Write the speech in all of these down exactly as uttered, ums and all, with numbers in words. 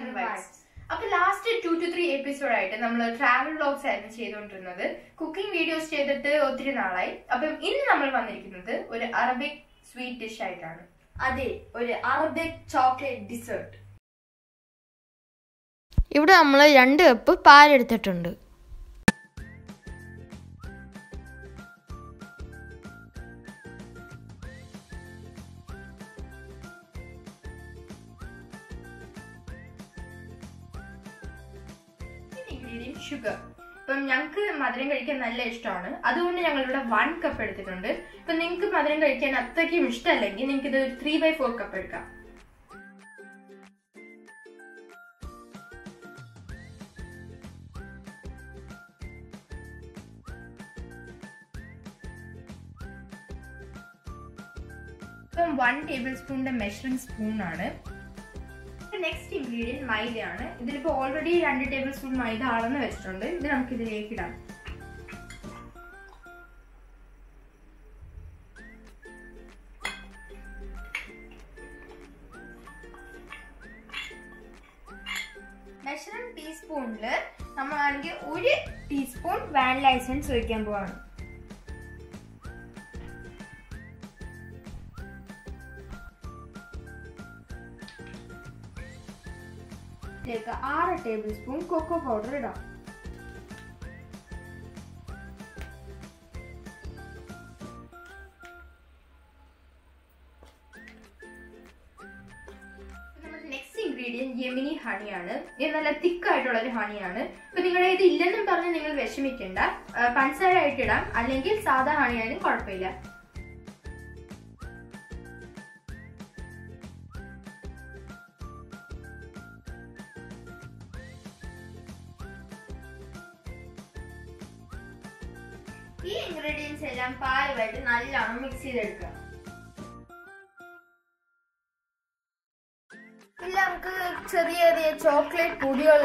one hundred bites. Now, last two to three episodes, we have travel vlogs and cooking videos. So, today we have an Arabic sweet dish. That is an Arabic chocolate dessert. Here we have two cups of milk. Sugar. So, we have one cup. If you have three by four cup. So, one tablespoon of measuring spoon. The next ingredient maida. This is already two tablespoons maida aadana vechittundu. Idu namukku idilekku idam. Measuring teaspoon la namma ange one teaspoon vanilla essence oikkan povanu. Take six tablespoon cocoa powder. Next ingredient Yemeni honey. This is thick honey. If you don't use this, you can use sada honey. These ingredients are mixed in the mixer. We have chocolate pudding. We have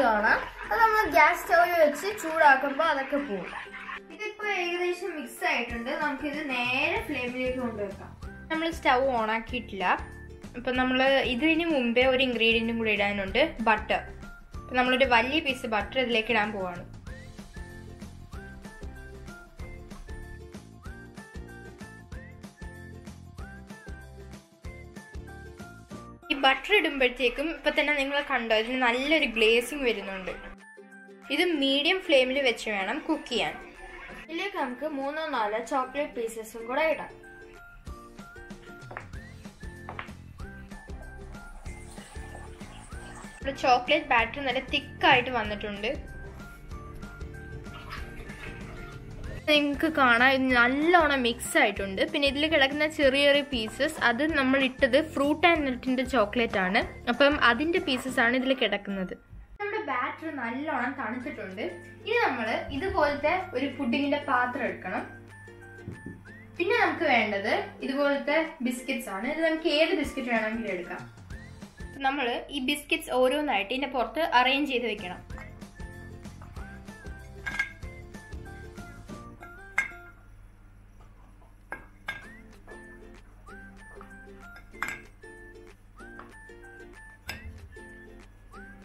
gas stove. We have We have butter ഇടുമ്പോഴേക്കും ഇപ്പോ തന്നെ നിങ്ങൾ കണ്ടോ ഇതിന് നല്ലൊരു glazing വരുന്നുണ്ട് ഇത് medium ഫ്ലെയിമിൽ വെച്ച് വേണം കുക്ക് ചെയ്യാൻ ഇതിലേക്ക് നമുക്ക് മൂന്നോ നാലോ ചോക്ലേറ്റ് പീസസും കൂടി ഇടാം ഒരു ചോക്ലേറ്റ് ബാറ്റർ നല്ല തിക്ക് ആയിട്ട് വന്നിട്ടുണ്ട് നിങ്ങൾക്ക് കാണാം ഇത് നല്ലോണം മിക്സ് ആയിട്ടുണ്ട് പിന്നെ ഇതിൽ കിടക്കുന്ന ചെറിയ ചെറിയ പീസസ് അത് നമ്മൾ ഇട്ടത് ഫ്രൂട്ട് ആൻഡ് നട്ടിന്റെ ചോക്ലേറ്റ് ആണ് അപ്പം അതിന്റെ പീസസ് ആണ് ഇതിൽ കിടക്കുന്നത് നമ്മുടെ ബാറ്റർ നല്ലോണം തണുത്തിട്ടുണ്ട് ഇനി നമ്മൾ ഇതുപോലത്തെ ഒരു പുഡിങ്ങിന്റെ പാത്രം എടുക്കണം പിന്നെ നമുക്ക് വേണ്ടത് ഇതുപോലത്തെ ബിസ്ക്കറ്റ്സ് ആണ് ഇത് നമുക്ക് ഏത് ബിസ്ക്കറ്റ് വേണമെങ്കിലും എടുക്കാം നമ്മൾ ഈ ബിസ്ക്കറ്റ്സ് ഓരോന്നായിട്ട് ഇതിന്റെ പുറത്ത് അറേഞ്ച് ചെയ്തു വെക്കണം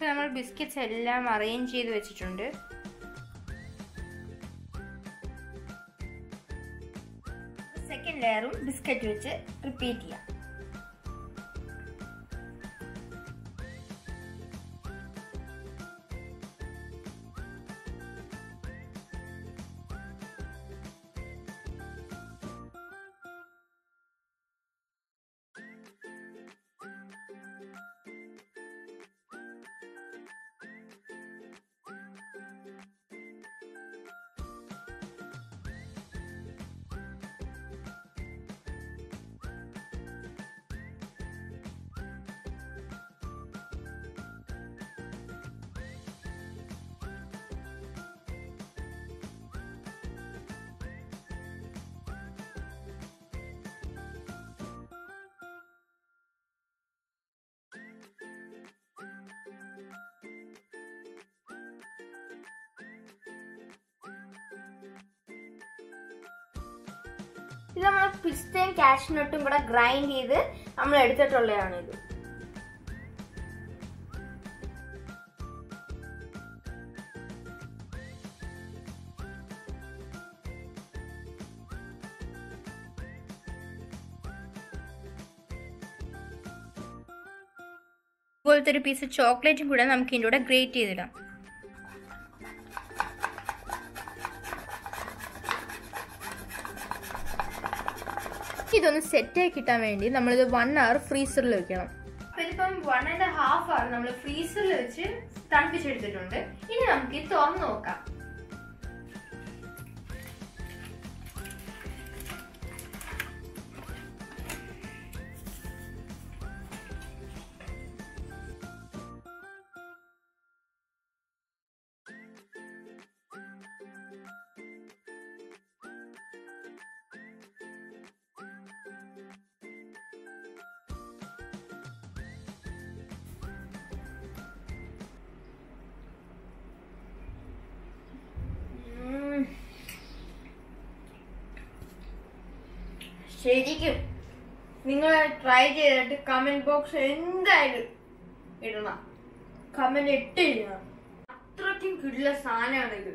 We have biscuits arranged in the biscuits. Second layer of biscuits. Repeat. We have to grind the cashew nut and grind it. We have to grind it. ഇതുപോലത്തെ ഒരു പീസ് ചോക്ലേറ്റും കൂടി നമുക്ക് ഇതിന്റെ കൂടെ ഗ്രേറ്റ് ചെയ്തിടാം. ഇതൊന്ന് സെറ്റ് ആക്കി കിട്ടാൻ വേണ്ടി നമ്മൾ ഇത് വൺ അവർ ഫ്രീസറിൽ വെക്കണം. ഇപ്പം വൺ ആൻഡ് ഹാഫ് അവർ നമ്മൾ ഫ്രീസറിൽ വെച്ച് തണുപ്പിച്ചെടുത്തിട്ടുണ്ട്. ഇനി നമുക്ക് ഇത് തുറന്ന് നോക്കാം. ശരിക്കും നിങ്ങൾ ട്രൈ ചെയ്തിട്ട് കമന്റ് ബോക്സ് എന്തായാലും ഇടണം, കമന്റ് ഇട്ടില്ല, അത്രയ്ക്കും കിട്ടുന്ന സാധനമാണിത്.